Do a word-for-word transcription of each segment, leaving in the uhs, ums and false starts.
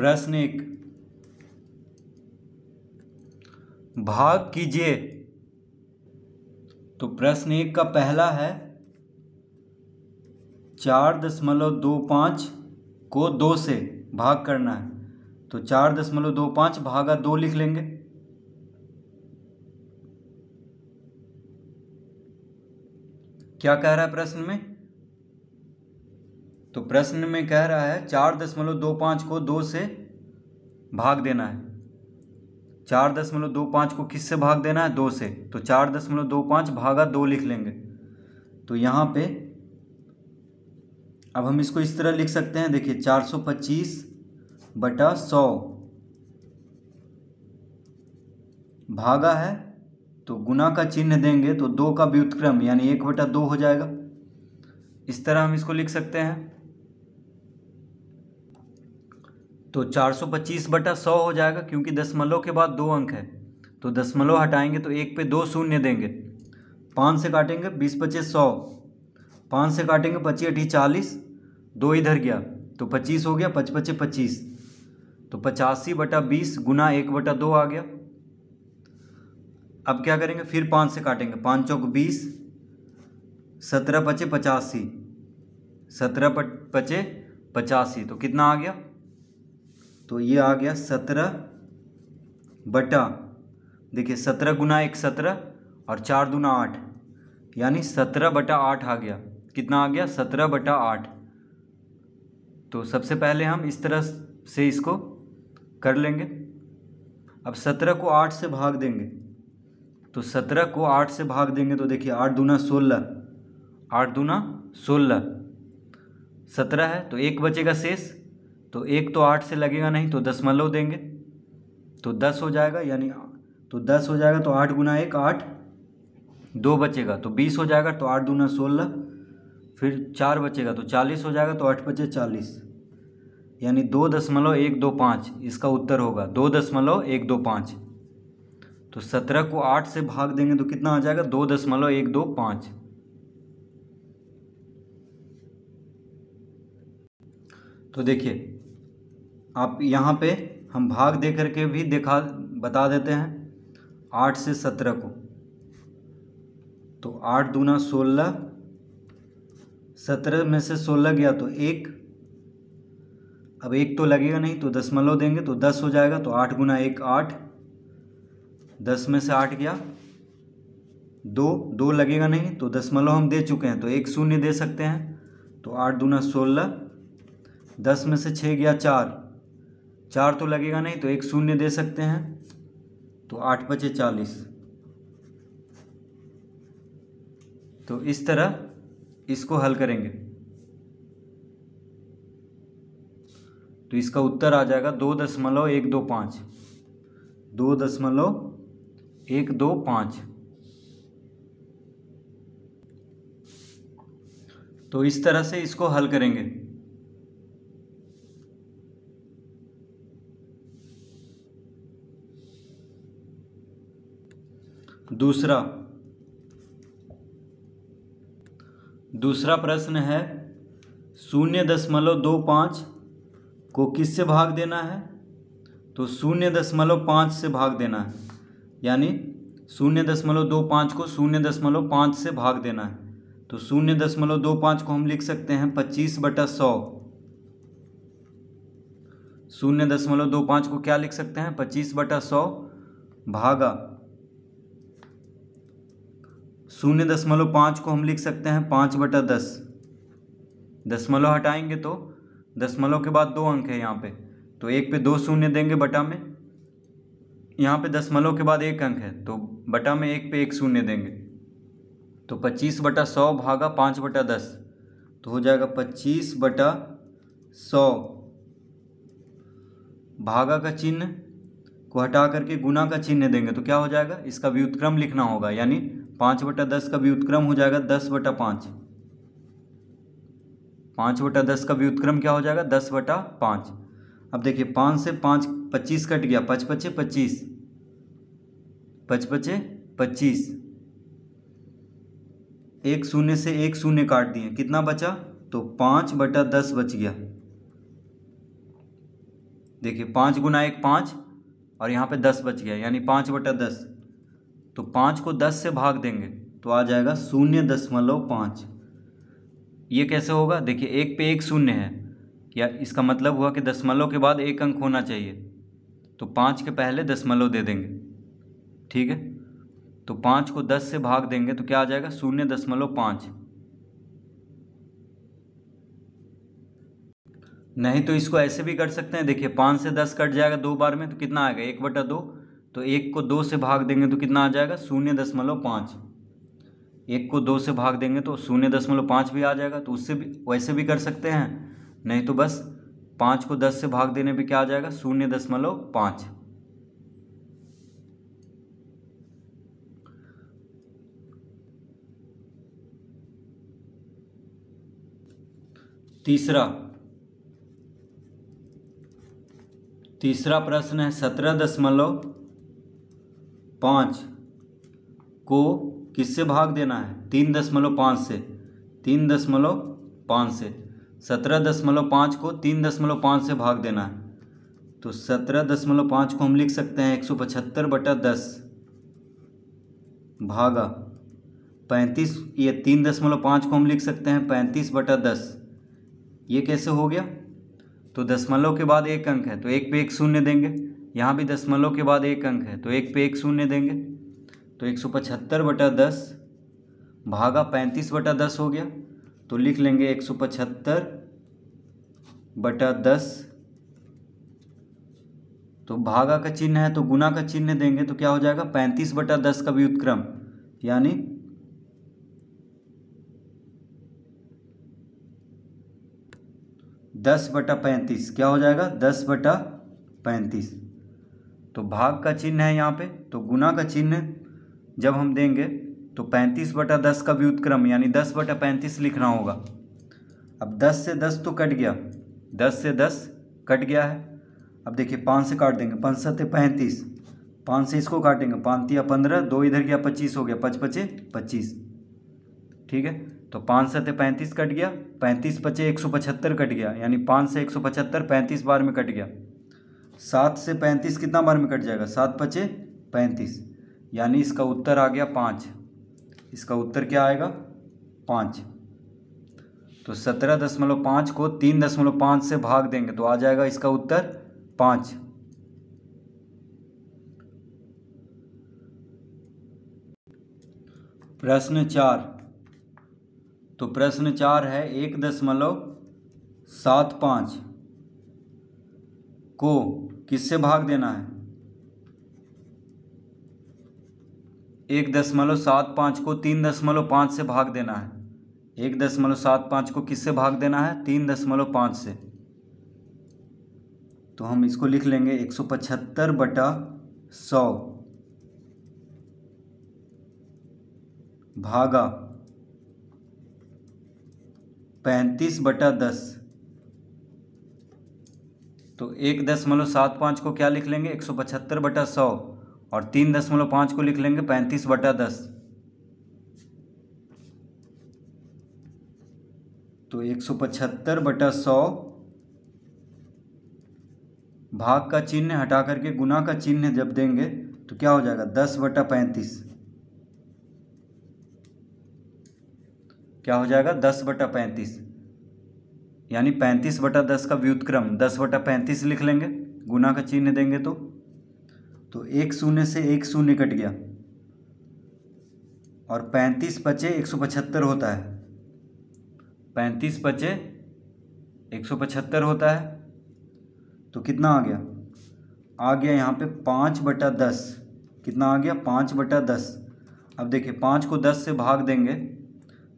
प्रश्न एक, भाग कीजिए। तो प्रश्न एक का पहला है चार दशमलव दो पाँच को दो से भाग करना है, तो चार दशमलव दो पाँच भागा दो लिख लेंगे। क्या कह रहा है प्रश्न में? तो प्रश्न में कह रहा है चार दशमलव दो पाँच को दो से भाग देना है। चार दशमलव दो पाँच को किससे भाग देना है? दो से। तो चार दशमलव दो पाँच भागा दो लिख लेंगे। तो यहाँ पे अब हम इसको इस तरह लिख सकते हैं, देखिए चार सौ पच्चीस बटा सौ भागा है तो गुना का चिन्ह देंगे तो दो का व्युत्क्रम यानी एक बटा दो हो जाएगा। इस तरह हम इसको लिख सकते हैं। तो चार सौ पच्चीस बटा सौ हो जाएगा, क्योंकि दशमलव के बाद दो अंक है तो दशमलव हटाएंगे तो एक पे दो शून्य देंगे। पाँच से काटेंगे बीस पच्चीस सौ, पाँच से काटेंगे पच्चीस अठी चालीस, दो इधर गया तो पच्चीस हो गया, पच पच्चे पच्चीस तो पचासी बटा बीस गुना एक बटा दो आ गया। अब क्या करेंगे? फिर पाँच से काटेंगे, पाँच चौक बीस, सत्रह पचे पचासी, सत्रह पचे पचासी तो कितना आ गया? तो ये आ गया सत्रह बटा, देखिए सत्रह गुना एक सत्रह और चार दूना आठ, यानी सत्रह बटा आठ आ गया। कितना आ गया? सत्रह बटा आठ। तो सबसे पहले हम इस तरह से इसको कर लेंगे। अब सत्रह को आठ से भाग देंगे, तो सत्रह को आठ से भाग देंगे तो देखिए आठ दूना सोलह, आठ दूना सोलह, सत्रह है तो एक बचेगा शेष, तो एक तो आठ से लगेगा नहीं तो दशमलव देंगे तो दस हो जाएगा, यानी तो दस हो जाएगा तो आठ गुना एक आठ, दो बचेगा तो बीस हो जाएगा तो आठ दूना सोलह, फिर चार बचेगा तो चालीस हो जाएगा तो आठ बचे चालीस, यानी दो दशमलव एक दो पाँच इसका उत्तर होगा, दो दशमलव एक दो पाँच। तो सत्रह को आठ से भाग देंगे तो कितना आ जाएगा? दो दशमलव एक दो पाँच। तो देखिए आप यहाँ पे हम भाग दे करके भी देखा बता देते हैं। आठ से सत्रह को, तो आठ दूना सोलह, सत्रह में से सोलह गया तो एक, अब एक तो लगेगा नहीं तो दशमलव देंगे तो दस हो जाएगा, तो आठ गुना एक आठ, दस में से आठ गया दो, दो लगेगा नहीं तो दशमलव हम दे चुके हैं तो एक शून्य दे सकते हैं, तो आठ दूना सोलह, दस में से छः गया चार, चार तो लगेगा नहीं तो एक शून्य दे सकते हैं, तो आठ पचे चालीस। तो इस तरह इसको हल करेंगे तो इसका उत्तर आ जाएगा दो दशमलव एक दो पाँच, दो दशमलव एक दो पाँच। तो इस तरह से इसको हल करेंगे। दूसरा दूसरा प्रश्न है शून्य दशमलव दो पाँच को किससे भाग देना है? तो शून्य दशमलव पाँच से भाग देना है, यानी शून्य दशमलव दो पाँच को शून्य दशमलव पाँच से भाग देना है। तो शून्य दशमलव दो पाँच को हम लिख सकते हैं पच्चीस बटा सौ। शून्य दशमलव दो पाँच को क्या लिख सकते हैं? पच्चीस बटा सौ भागा शून्य दशमलव पाँच को हम लिख सकते हैं पाँच बटा दस, दशमलव हटाएंगे तो दशमलव के बाद दो अंक है यहाँ पे तो एक पे दो शून्य देंगे बटा में, यहाँ पे दशमलव के बाद एक अंक है तो बटा में एक पे एक शून्य देंगे। तो पच्चीस बटा सौ भागा पाँच बटा दस तो हो जाएगा पच्चीस बटा सौ, भागा का चिन्ह को हटा करके गुना का चिन्ह देंगे तो क्या हो जाएगा? इसका व्युत्क्रम लिखना होगा, यानी पाँच बटा दस का व्युत्क्रम हो जाएगा दस बटा पाँच, पाँच बटा दस का व्युत्क्रम क्या हो जाएगा? दस बटा पाँच। अब देखिए पाँच से पाँच पच्चीस कट गया, पच पचे पच्चीस, पच पचे पच्चीस, एक शून्य से एक शून्य काट दिए, कितना बचा? तो पाँच बटा दस बच गया। देखिए पाँच गुना एक पाँच और यहाँ पे दस बच गया यानी पाँच बटा दस। तो पाँच को दस से भाग देंगे तो आ जाएगा शून्य दशमलव पाँच। ये कैसे होगा? देखिए एक पे एक शून्य है या इसका मतलब हुआ कि दशमलव के बाद एक अंक होना चाहिए, तो पाँच के पहले दशमलव दे देंगे। ठीक है, तो पाँच को दस से भाग देंगे तो क्या आ जाएगा? शून्य दशमलव पाँच। नहीं तो इसको ऐसे भी कर सकते हैं। देखिए पाँच से दस कट जाएगा दो बार में तो कितना आएगा? एक बटा दो। तो एक को दो से भाग देंगे तो कितना आ जाएगा? शून्य दशमलव पाँच। एक को दो से भाग देंगे तो शून्य दशमलव पाँच भी आ जाएगा। तो उससे भी वैसे भी कर सकते हैं, नहीं तो बस पाँच को दस से भाग देने पे क्या आ जाएगा? शून्य दशमलव पाँच। तीसरा तीसरा प्रश्न है सत्रह दशमलव पाँच को किससे भाग देना है? तीन दशमलव पाँच से। तीन दशमलव पाँच से सत्रह दशमलव पाँच को तीन दशमलव पाँच से भाग देना है। तो सत्रह दशमलव पाँच को हम लिख सकते हैं एक सौ पचहत्तर बटा दस भागा पैंतीस। ये तीन दशमलव पाँच को हम लिख सकते हैं पैंतीस बटा दस। ये कैसे हो गया? तो दशमलव के बाद एक अंक है तो एक पे एक शून्य देंगे। यहाँ भी दशमलव के बाद एक अंक है तो एक पे एक शून्य देंगे। तो एक सौ पचहत्तर बटा दस भागा पैंतीस बटा दस हो गया। तो लिख लेंगे एक सौ पचहत्तर बटा दस। तो भागा का चिन्ह है तो गुना का चिन्ह देंगे तो क्या हो जाएगा? पैंतीस बटा दस का व्युत्क्रम यानी दस बटा पैंतीस। क्या हो जाएगा? दस बटा पैंतीस। तो भाग का चिन्ह है यहाँ पे तो गुना का चिन्ह जब हम देंगे तो पैंतीस बटा दस का व्युत्क्रम यानी दस बटा पैंतीस लिखना होगा। अब दस से दस तो कट गया, दस से दस कट गया है। अब देखिए पाँच से काट देंगे, पाँच सत्ते पैंतीस, पाँच से इसको काटेंगे पाँच या पंद्रह, दो इधर गया पच्चीस हो गया, पच पचे पच्चीस। ठीक है, तो पाँच सत्ते पैंतीस कट गया, पैंतीस पचे एक सौ पचहत्तर कट गया यानी पाँच से एक सौ पचहत्तर पैंतीस बार में कट गया। सात से पैंतीस कितना बार में कट जाएगा? सात पचे पैंतीस यानी इसका उत्तर आ गया पाँच। इसका उत्तर क्या आएगा? पाँच। तो सत्रह दशमलव पाँच को तीन दशमलव पाँच से भाग देंगे तो आ जाएगा इसका उत्तर पाँच। प्रश्न चार, तो प्रश्न चार है एक दशमलव सात पाँच को किससे भाग देना है? एक दशमलव सात पाँच को तीन दशमलव पाँच से भाग देना है। एक दशमलव सात पाँच को किससे भाग देना है? तीन दशमलव पाँच से। तो हम इसको लिख लेंगे एक सौ पचहत्तर बटा सौ भागा पैंतीस बटा दस। तो एक दशमलव सात पाँच को क्या लिख लेंगे? एक सौ पचहत्तर बटा सौ और तीन दशमलव पाँच को लिख लेंगे पैंतीस बटा दस। तो एक सौ पचहत्तर बटा सौ भाग का चिन्ह हटा करके गुना का चिन्ह जब देंगे तो क्या हो जाएगा? दस बटा पैंतीस। क्या हो जाएगा? दस बटा पैंतीस यानी पैंतीस बटा दस का व्युत्क्रम दस बटा पैंतीस लिख लेंगे, गुना का चिन्ह देंगे तो तो एक शून्य से एक शून्य कट गया और पैंतीस पचे एक सौ पचहत्तर होता है। पैंतीस पचे एक सौ पचहत्तर होता है तो कितना आ गया? आ गया यहाँ पे पाँच बटा दस। कितना आ गया? पाँच बटा दस। अब देखिए पाँच को दस से भाग देंगे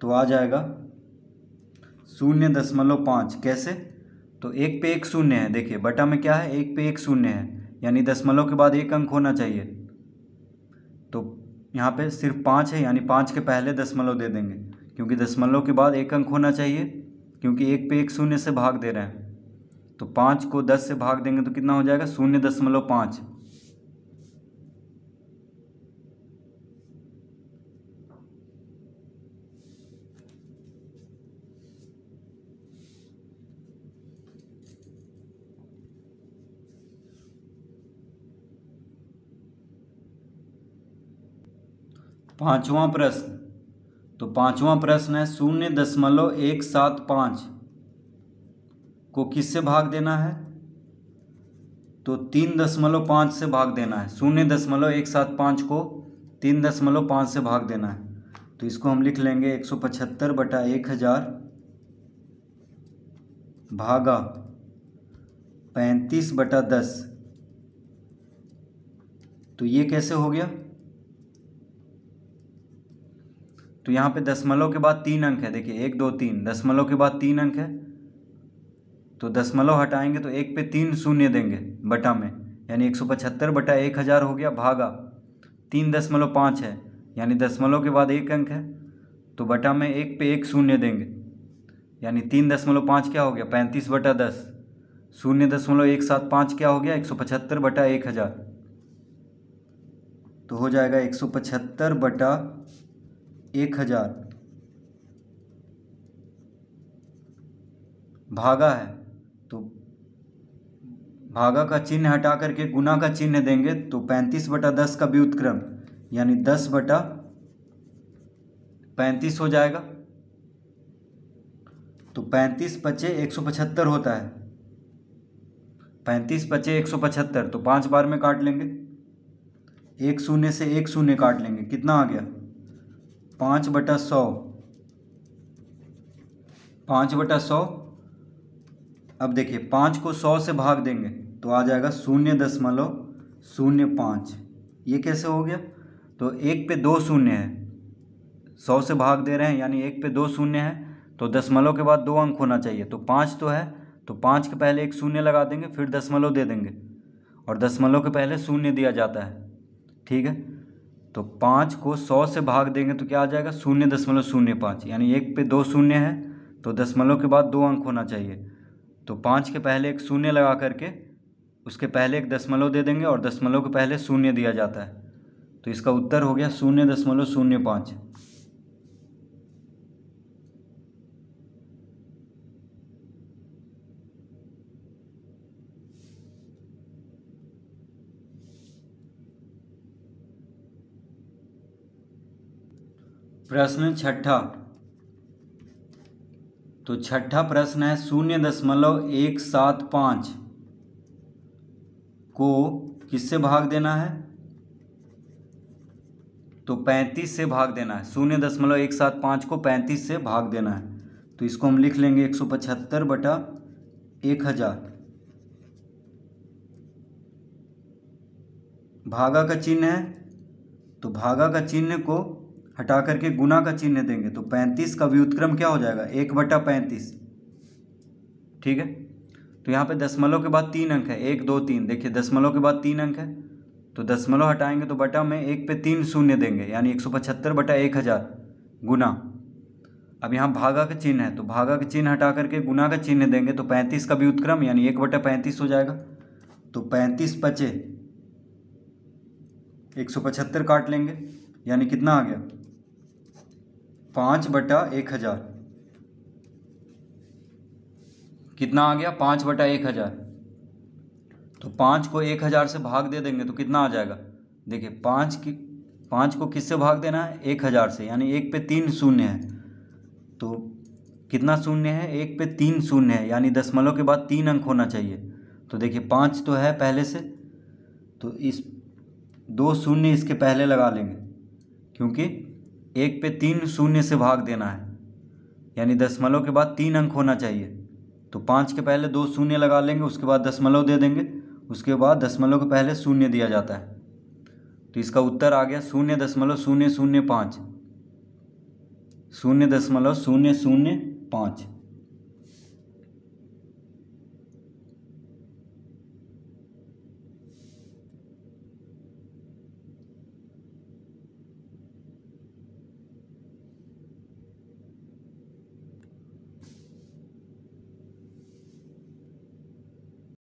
तो आ जाएगा शून्य दशमलव पाँच। कैसे? तो एक पे एक शून्य है। देखिए बटा में क्या है? एक पे एक शून्य है यानी दशमलव के बाद एक अंक होना चाहिए। तो यहाँ पे सिर्फ पाँच है यानी पाँच के पहले दशमलव दे देंगे क्योंकि दशमलव के बाद एक अंक होना चाहिए, क्योंकि एक पे एक शून्य से भाग दे रहे हैं। तो पाँच को दस से भाग देंगे तो कितना हो जाएगा? शून्य दशमलव पाँच। पांचवां प्रश्न, तो पांचवां प्रश्न है शून्य दशमलव एक सात पाँच को किससे भाग देना है, तो तीन दशमलव पाँच से भाग देना है। शून्य दशमलव एक सात पाँच को तीन दशमलव पाँच से भाग देना है, तो इसको हम लिख लेंगे एक सौ पचहत्तर बटा एक हज़ार भागा पैंतीस बटा दस। तो ये कैसे हो गया, तो यहाँ पे दशमलव के बाद तीन अंक है, देखिए एक दो तीन, दशमलव के बाद तीन अंक है, तो दशमलव हटाएंगे तो एक पे तीन शून्य देंगे बटा में, यानी एक सौ पचहत्तर बटा एक हज़ार हो गया, भागा तीन दशमलव पाँच है यानी दशमलव के बाद एक अंक है, तो बटा में एक पे एक शून्य देंगे, यानी तीन दशमलव पाँच क्या हो गया पैंतीस बटा दस, शून्य दशमलव एक सात पाँच क्या हो गया एक सौ पचहत्तर बटा एक हज़ार, तो हो जाएगा एक सौ पचहत्तर बटा एक हज़ार भागा है, तो भागा का चिन्ह हटा करके गुना का चिन्ह देंगे, तो पैंतीस बटा दस का व्युत्क्रम यानी दस बटा पैंतीस हो जाएगा, तो पैंतीस पचे एक सौ पचहत्तर होता है, पैंतीस पचे एक सौ पचहत्तर, तो पाँच बार में काट लेंगे, एक शून्य से एक शून्य काट लेंगे, कितना आ गया पाँच बटा सौ, पाँच बटा सौ। अब देखिए पाँच को सौ से भाग देंगे तो आ जाएगा शून्य दशमलव शून्य पाँच, ये कैसे हो गया, तो एक पे दो शून्य है, सौ से भाग दे रहे हैं यानी एक पे दो शून्य है, तो दशमलव के बाद दो अंक होना चाहिए, तो पाँच तो है, तो पाँच के पहले एक शून्य लगा देंगे फिर दशमलव दे देंगे, और दशमलव के पहले शून्य दिया जाता है, ठीक है, तो पाँच को सौ से भाग देंगे तो क्या आ जाएगा शून्य दशमलव शून्य पाँच, यानी एक पे दो शून्य है तो दशमलव के बाद दो अंक होना चाहिए, तो पाँच के पहले एक शून्य लगा करके उसके पहले एक दशमलव दे देंगे और दशमलव के पहले शून्य दिया जाता है, तो इसका उत्तर हो गया शून्य दशमलव शून्य पाँच। प्रश्न छठा, तो छठा प्रश्न है शून्य दशमलव एक सात पाँच को किससे भाग देना है, तो पैंतीस से भाग देना है, शून्य दशमलव एक सात पाँच को पैंतीस से भाग देना है, तो इसको हम लिख लेंगे एक सौ पचहत्तर बटा एक हज़ार, भागा का चिन्ह है, तो भागा का चिन्ह को हटा करके गुना का चिन्ह देंगे, तो पैंतीस का व्युत्क्रम क्या हो जाएगा एक बटा पैंतीस, ठीक है, तो यहाँ पे दशमलव के बाद तीन अंक है, एक दो तीन, देखिए दशमलव के बाद तीन अंक है, तो दशमलव हटाएंगे तो बटा में एक पे तीन शून्य देंगे, यानी एक सौ पचहत्तर बटा एक हज़ार गुना, अब यहाँ भागा का चिन्ह है, तो भागा का चिन्ह हटा करके गुना का चिन्ह देंगे, तो पैंतीस का व्युत्क्रम यानी एक बटा पैंतीस हो जाएगा, तो पैंतीस पचे एक सौ पचहत्तर काट लेंगे, यानी कितना आ गया पाँच बटा एक हज़ार, कितना आ गया पाँच बटा एक हज़ार, तो पाँच को एक हज़ार से भाग दे देंगे तो कितना आ जाएगा, देखिए पाँच की पाँच को किससे भाग देना है एक हज़ार से, यानी एक पे तीन शून्य है, तो कितना शून्य है एक पे तीन शून्य है, यानी दशमलव के बाद तीन अंक होना चाहिए, तो देखिए पाँच तो है पहले से, तो इस दो शून्य इसके पहले लगा लेंगे, क्योंकि एक पे तीन शून्य से भाग देना है, यानी दशमलव के बाद तीन अंक होना चाहिए, तो पाँच के पहले दो शून्य लगा लेंगे, उसके बाद दशमलव दे देंगे, उसके बाद दशमलव के पहले शून्य दिया जाता है, तो इसका उत्तर आ गया शून्य दशमलव शून्य शून्य पाँच, शून्य दशमलव शून्य शून्य पाँच।